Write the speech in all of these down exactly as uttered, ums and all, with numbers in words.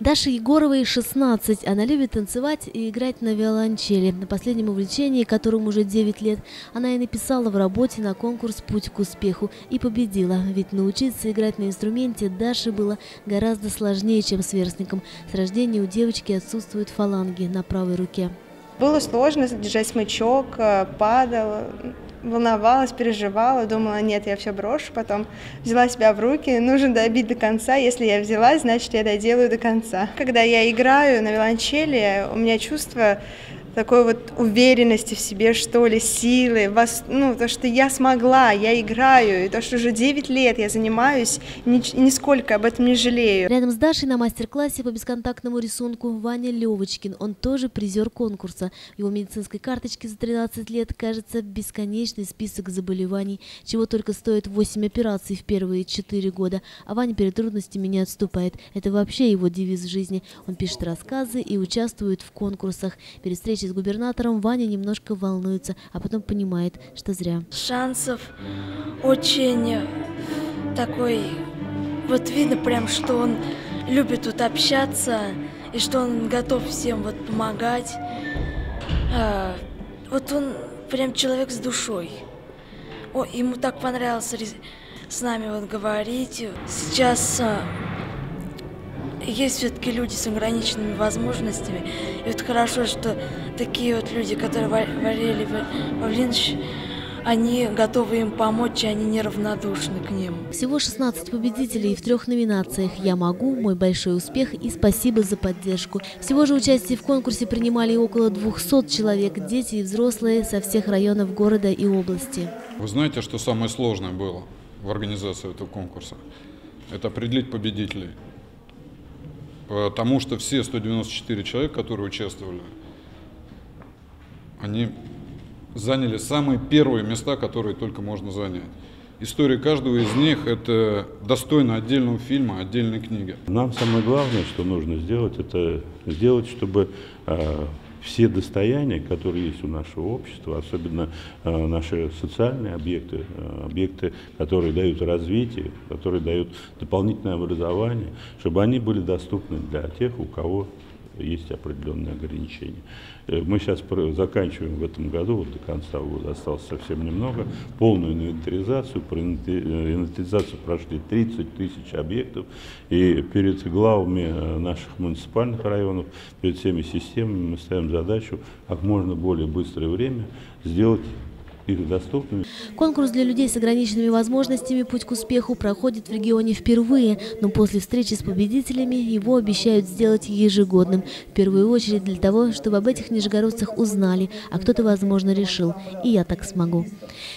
Даше Егоровой шестнадцать. Она любит танцевать и играть на виолончели. На последнем увлечении, которому уже девять лет, она и написала в работе на конкурс «Путь к успеху» и победила. Ведь научиться играть на инструменте Даше было гораздо сложнее, чем сверстникам. С рождения у девочки отсутствуют фаланги на правой руке. Было сложно держать смычок, падала, волновалась, переживала, думала, нет, я все брошу, потом взяла себя в руки, нужно добить до конца, если я взялась, значит, я доделаю до конца. Когда я играю на виолончели, у меня чувство такой вот уверенности в себе, что ли, силы, вос... ну, то, что я смогла, я играю, и то, что уже девять лет я занимаюсь, нич... нисколько об этом не жалею. Рядом с Дашей на мастер-классе по бесконтактному рисунку Ваня Левочкин, он тоже призер конкурса. В его медицинской карточке за тринадцать лет, кажется, бесконечный список заболеваний, чего только стоит восемь операций в первые четыре года. А Ваня перед трудностями не отступает, это вообще его девиз жизни. Он пишет рассказы и участвует в конкурсах. Перед встречей с губернатором Ваня немножко волнуется, а потом понимает, что зря. Шансов очень такой, вот видно прям, что он любит тут общаться и что он готов всем вот помогать. Вот он прям человек с душой. О, ему так понравилось с нами вот говорить. Сейчас есть все-таки люди с ограниченными возможностями. И вот хорошо, что такие вот люди, которые Валерий Павлинович, они готовы им помочь, и они неравнодушны к ним. Всего шестнадцать победителей в трех номинациях «Я могу», «Мой большой успех» и «Спасибо за поддержку». Всего же участие в конкурсе принимали около двухсот человек, дети и взрослые со всех районов города и области. Вы знаете, что самое сложное было в организации этого конкурса? Это определить победителей. Потому что все сто девяносто четыре человека, которые участвовали, они заняли самые первые места, которые только можно занять. История каждого из них – это достойно отдельного фильма, отдельной книги. Нам самое главное, что нужно сделать, это сделать, чтобы все достояния, которые есть у нашего общества, особенно э, наши социальные объекты, э, объекты, которые дают развитие, которые дают дополнительное образование, чтобы они были доступны для тех, у кого есть определенные ограничения. Мы сейчас заканчиваем в этом году, вот до конца года осталось совсем немного, полную инвентаризацию. Про инвентаризацию прошли тридцать тысяч объектов. И перед главами наших муниципальных районов, перед всеми системами мы ставим задачу как можно более быстрое время сделать их доступными. Конкурс для людей с ограниченными возможностями «Путь к успеху» проходит в регионе впервые, но после встречи с победителями его обещают сделать ежегодным. В первую очередь для того, чтобы об этих нижегородцах узнали, а кто-то, возможно, решил: и я так смогу.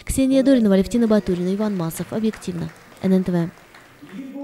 Ксения Дуринова, Алефтина Батурина, Иван Масов. Объективно. эн эн тэ вэ.